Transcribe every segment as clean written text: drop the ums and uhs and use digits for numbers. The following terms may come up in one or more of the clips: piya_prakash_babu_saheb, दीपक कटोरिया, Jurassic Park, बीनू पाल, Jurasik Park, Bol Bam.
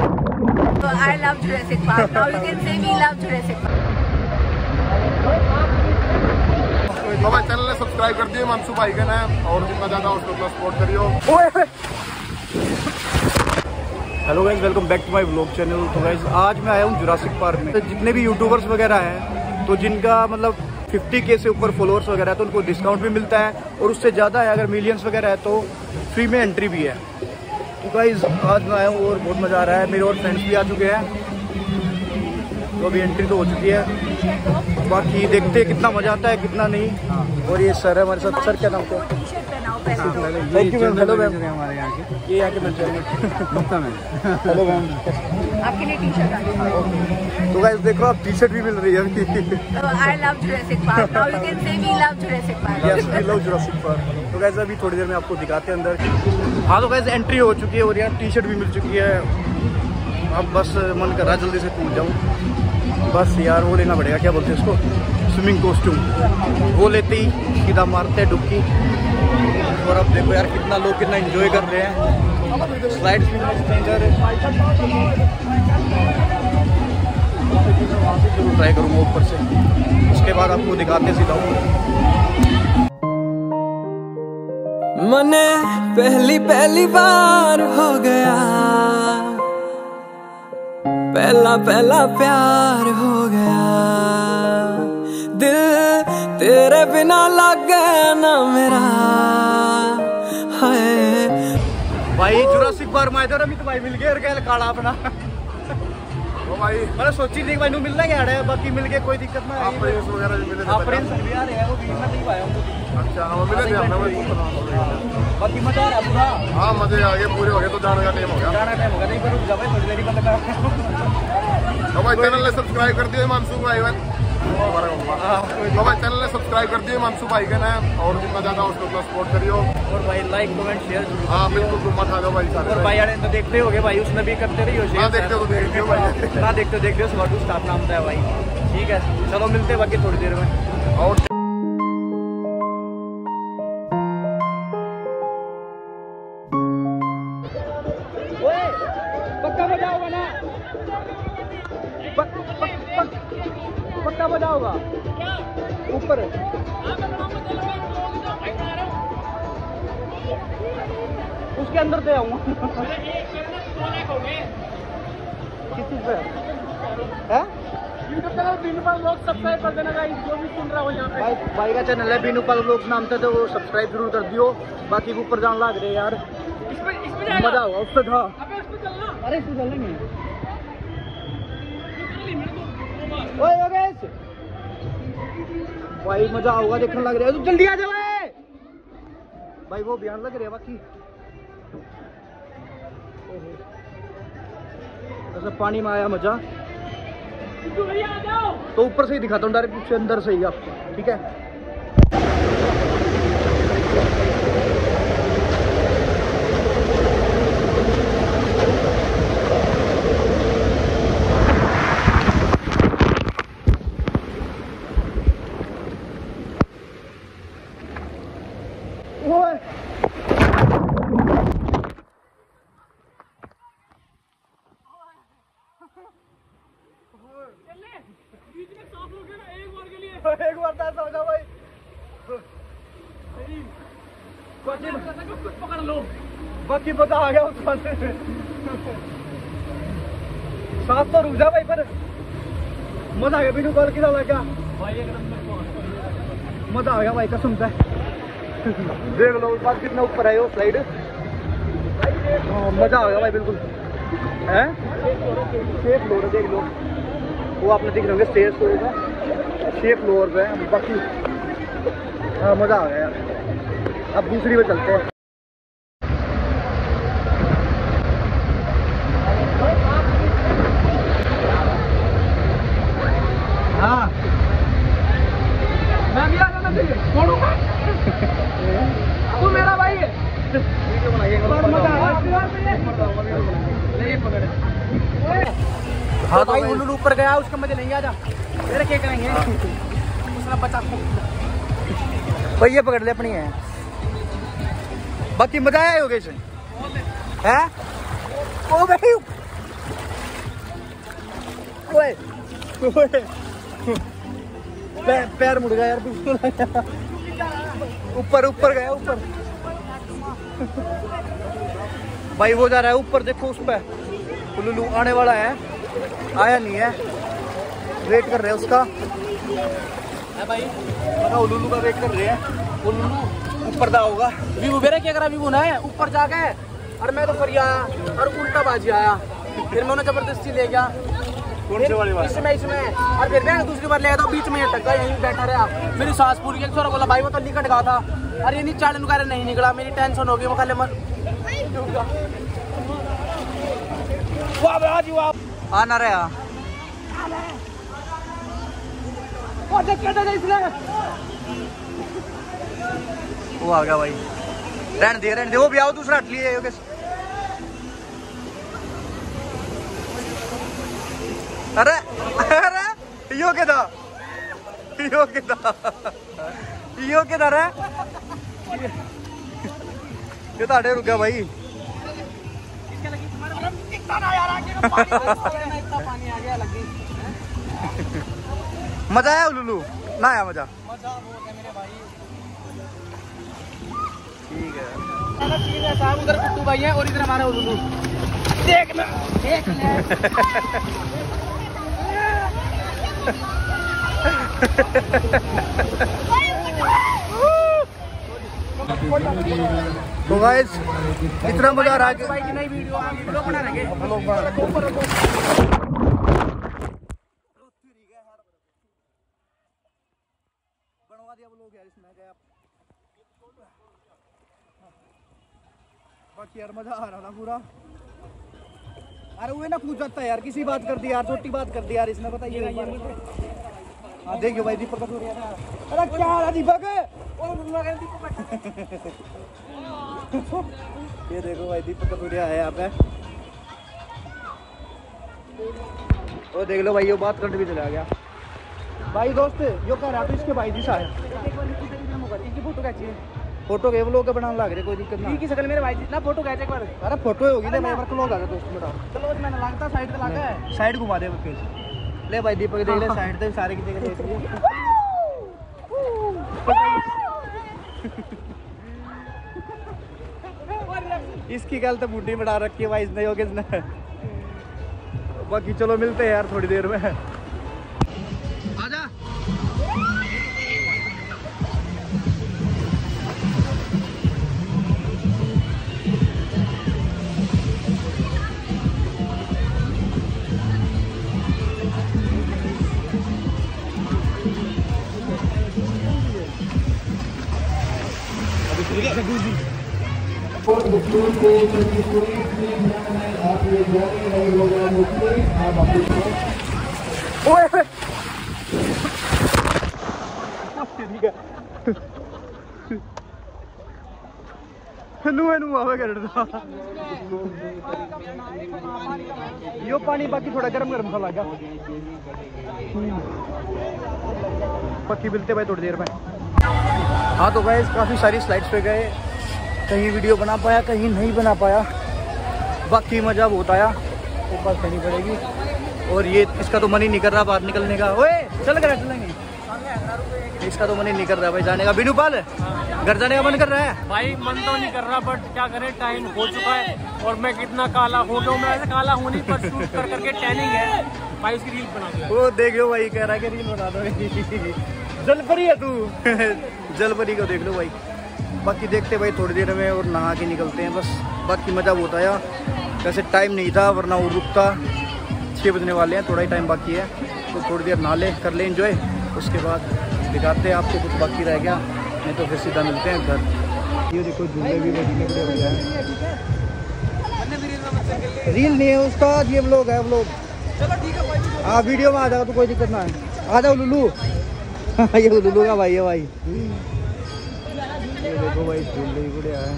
So I love Jurassic Park. Now you can say we love Jurassic Park. तो भाई channel ने subscribe कर दिए, मनसू भाई का नाम और जितना ज्यादा हो उतना सपोर्ट करियो। Hello guys, welcome back to my vlog channel. तो गाइस आज मैं आया हूँ जुरासिक पार्क में। जितने भी यूट्यूबर्स वगैरह हैं तो जिनका मतलब 50K से ऊपर फॉलोअर्स वगैरह है तो उनको डिस्काउंट भी मिलता है, और उससे ज़्यादा है अगर मिलियंस वगैरह है तो फ्री में एंट्री भी है। तो गाइस आज मैं आया हूँ और बहुत मज़ा आ रहा है। मेरे और फ्रेंड्स भी आ चुके हैं, तो अभी एंट्री तो हो चुकी है, बाकी देखते हैं कितना मज़ा आता है कितना नहीं। और ये सर है हमारे साथ। सर क्या नाम था? Thank you ma'am. Hello ma'am, हमारे यहाँ के हेलो मैम, आपके लिए टी शर्ट आ गई। तो गाइस देखो आप टी शर्ट भी मिल रही है। I love Jurassic Park. Now you can say we love Jurassic Park. Yes we love Jurassic Park. तो गाइस अभी थोड़ी देर में आपको दिखाते हैं अंदर। हाँ तो गाइस एंट्री हो चुकी है और यहाँ टी शर्ट भी मिल चुकी है। अब बस मन कर रहा है जल्दी से पहुँच जाऊँ, बस यार वो लेना पड़ेगा, क्या बोलते हैं उसको, स्विमिंग कॉस्ट्यूम। वो लेते ही सीधा मारते हैं डुबकी। और अब देखो यार कितना लोग कितना एंजॉय कर रहे हैं। स्लाइड्स भी जरूर ट्राई करूँगा ऊपर से, उसके बाद आपको दिखाते सिखाऊंगा। मने पहली पहली बार हो गया, पहला पहला प्यार हो गया, दिल तेरे बिना लगे ना मेरा है। भाई जुरासिक पार्क में आए थे और अभी तो भाई मिल गए और गए काड़ा अपना। तो भाई मैंने सोची थी भाई नू मिलना क्या है, बाकी मिल गए, कोई दिक्कत नहीं आई। प्रिंस वगैरह भी मिले, आप प्रिंस भी आ रहे हैं, वो बीच में नहीं पाया हमको। अच्छा हम मिले थे, हमने भाई बाकी मजा आ रहा पूरा। हां मजे आ गए पूरे हो गए, तो जाने का टाइम हो गया, जाने का टाइम हो गया। नहीं पर रुक जा भाई थोड़ी देर ही बंद कर। तो भाई चैनल ने सब्सक्राइब कर दिया मानसून भाई। तो भाई चैनल ने सब्सक्राइब कर दिए मनसू भाई का नाम और जितना ज्यादा उसको उतना सपोर्ट करियो। और भाई लाइक कमेंट शेयर। हाँ बिल्कुल गुम्मा खा दो भाई सारे। और भाई यार तो देखते हो गए भाई, उसने भी करते रहियो शेयर। देखते हो देखते हो भाई, ना देखते हो देखते हो। स्वागत स्टाफ नाम था भाई। ठीक है चलो मिलते हैं बाकी थोड़ी देर में। और पक्का बजाओगा ऊपर। उसके अंदर दे आऊंगा। किस चीज पे है? बीनू पाल व्लॉग सब्सक्राइब कर देना गाइस, जो भी सुन रहा हो यहाँ पे। भाई का चैनल है बीनू पाल व्लॉग नाम था, तो वो सब्सक्राइब जरूर कर दियो। बाकी ऊपर जान लग रहे यार, मजा होगा उससे। था अरे इसमें चल रही भाई, मजा होगा देखने लग रहा है। तो जल्दी आ जाओ भाई, वो बयान लग रहे हैं। बाकी तो पानी में आया मजा, तो ऊपर से ही दिखाता हूँ डायरेक्ट, उससे अंदर से ही आपको। ठीक है बाकी पता आ गया उसका साफ तो रुक जा भाई, पर मजा आ गया। बिनु पाल कितना लगा भाई, एकदम मजा आ गया भाई कसम से। देख लो उस बात कितना ऊपर है वो स्लाइड, मजा आ गया भाई बिल्कुल। है शेप फ्लोर देख लो, वो आपने दिख रहे होंगे स्टेज फ्लोर का, शेप फ्लोर पे। बाकी मजा आ गया यार। अब दूसरी पे चलते हैं। हाँ तो भाई उल्लू ऊपर गया, उसके मजे नहीं। आजा तेरे क्या करेंगे उसका बचा भाई, ये पकड़ ले अपनी है। बाकी मजा आया योगेश है। ओ भाई पैर मुड़ गया यार, ऊपर ऊपर गया ऊपर। भाई वो जा रहा है ऊपर, देखो उस पर पुलुलू आने वाला है, आया नहीं है, वेट कर रहे हैं उसका। है भाई उलुलू का वेट कर रहे हैं, उलुलू ऊपर दा होगा। वीवू बेरा क्या करा, वीवू ना ऊपर जा गए और मैं तो फरिया आया और उल्टा बाजी आया, फिर मैं उन्हें जबरदस्ती ले गया इसमें और फिर मैं दूसरी बार ले गया तो बीच में टक्का यहीं बैठा रहा। मेरी सास पूरी एक सौ बोला भाई वो तो निकट गया था और ये नीचे नुकारे नहीं निकला, मेरी टेंशन हो गई। वो खाले मन आना रहे वो आ गया भाई, रहने दे वो भी आओ दूसरा हट लिए। अरे अरे यो के दा रे ये तो आड़े रुक गया भाई। मजा आया उलुलू ना आया? मजा ठीक है साहब, उधर कुट्टू भाई है और इधर हमारा उलुलू। तो गाइस इतना मजा आ रहा है कि भाई की नई वीडियो बना रहे हैं बनवा दिया ब्लॉग यार इसमें। गया बाकी यार मजा आ रहा था पूरा। अरे वो ना पूछ जाता यार, किसी बात कर दी यार, छोटी बात कर दी यार इसने, पता ये हाँ देखियो भाई दीपक। अरे क्या रहा दीपक, ये देखो भाई दीपक कटोरिया है यहाँ पे। और देख लो भाई ये बात करने भी चला गया भाई दोस्त। यो कह रहा था इसके भाई जी शायद फोटो खींची, फोटो के व्लॉग का बनाने लग रहे, कोई दिक्कत नहीं की सकल मेरे भाई जी ना फोटो खींचे एक बार। अरे फोटो होगी ना मेरे पर क्लोज आ गया दोस्त मेरा, क्लोज मैंने लगता साइड पे लगा है, साइड घुमा दे फिर ले भाई दीपक देख ले साइड से सारे की जगह देख ले। इसकी गल तो मुंडी बढ़ा रखी है भाई इसने योगेश ने। बाकी चलो मिलते हैं यार थोड़ी देर में। आजा यो पानी बाकी थोड़ा गर्म गर्म सा लगा। पक्की मिलते भाई थोड़ी देर में। हाँ तो गाइस काफ़ी सारी स्लाइड्स पे गए, कहीं वीडियो बना पाया कहीं नहीं बना पाया, बाकी मज़ा बहुत आया। एक बार करनी पड़ेगी। और ये इसका तो मन ही नहीं कर रहा बाहर निकलने का। ओए चल कर चलेंगे, इसका तो मन ही नहीं कर रहा भाई जाने का। बिनु पाल घर जाने का मन कर रहा है भाई? मन तो नहीं कर रहा बट क्या करें, टाइम हो चुका है और मैं कितना काला हो गया। मैं ऐसे काला होने पर शूट कर करके टैनिंग है भाई, उसकी रील बना दो। वो देख लो भाई कह रहा है कि रील बना दो, जलपरी है तू। जलपरी को देख लो भाई। बाकी देखते भाई थोड़ी देर में और नहा के निकलते हैं बस। बाकी मज़ा बहुत आया, वैसे टाइम नहीं था वरना वो रुकता। 6 बजने वाले हैं, थोड़ा ही टाइम बाकी है तो थोड़ी देर नहा ले, कर ले एंजॉय, उसके बाद दिखाते हैं आपको कुछ बाकी रह गया, नहीं तो फिर सीधा मिलते हैं घर। ये देखो झूले भी बड़ी रील नहीं है उसका, ये व्लॉग है व्लॉग। हाँ वीडियो में आ जाओ तो कोई दिक्कत ना है, आ जाओ लुलू। ये लुलू का भाई है भाई। देखो भाई झूले बढ़िया है,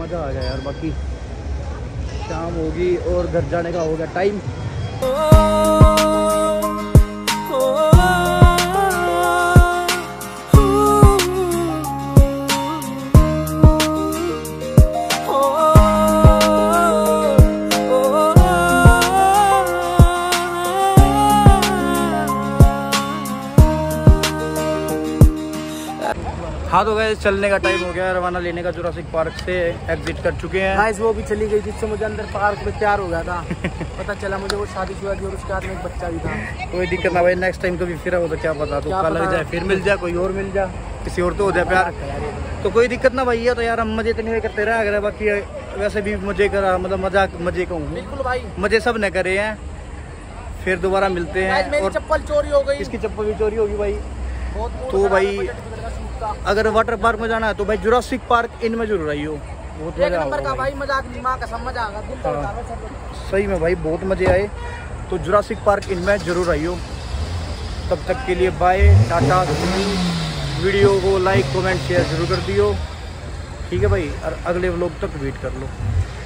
मज़ा आ गया यार। बाकी शाम होगी और घर जाने का होगा टाइम। हाँ तो गाइस चलने का टाइम हो गया, रवाना लेने का जुरासिक पार्क से एग्जिट कर चुके हैं। गाइस वो भी चली गई जिससे मुझे अंदर पार्क में प्यार हो गया था पता चला मुझे वो शादीशुदा थी और उसके हाथ में एक बच्चा भी था। कोई दिक्कत ना भाई, नेक्स्ट टाइम कभी फिर हो तो क्या पता तो क्या लग जाए, फिर मिल जाए, कोई और मिल जाए, किसी और तो हो जाए प्यार, तो कोई दिक्कत ना भाई। ये तो यार हम मजे इतने करते रहे, अगर बाकी वैसे भी मजे करा, मतलब मजाक मजे का हूँ बिल्कुल भाई, मजे सब ने करे हैं। फिर दोबारा मिलते हैं। और चप्पल चोरी हो गई, इसकी चप्पल भी चोरी होगी भाई। तो भाई अगर वाटर पार्क में जाना है तो भाई जुरासिक पार्क इनमें जरूर आई हो, बहुत मजा आएगा भाई, सही में भाई बहुत मजे आए। तो जुरासिक पार्क इनमें जरूर आई हो। तब तक के लिए बाय, टाटा। वीडियो को लाइक कमेंट शेयर जरूर कर दियो, ठीक है भाई। और अगले व्लॉग तक वेट कर लो।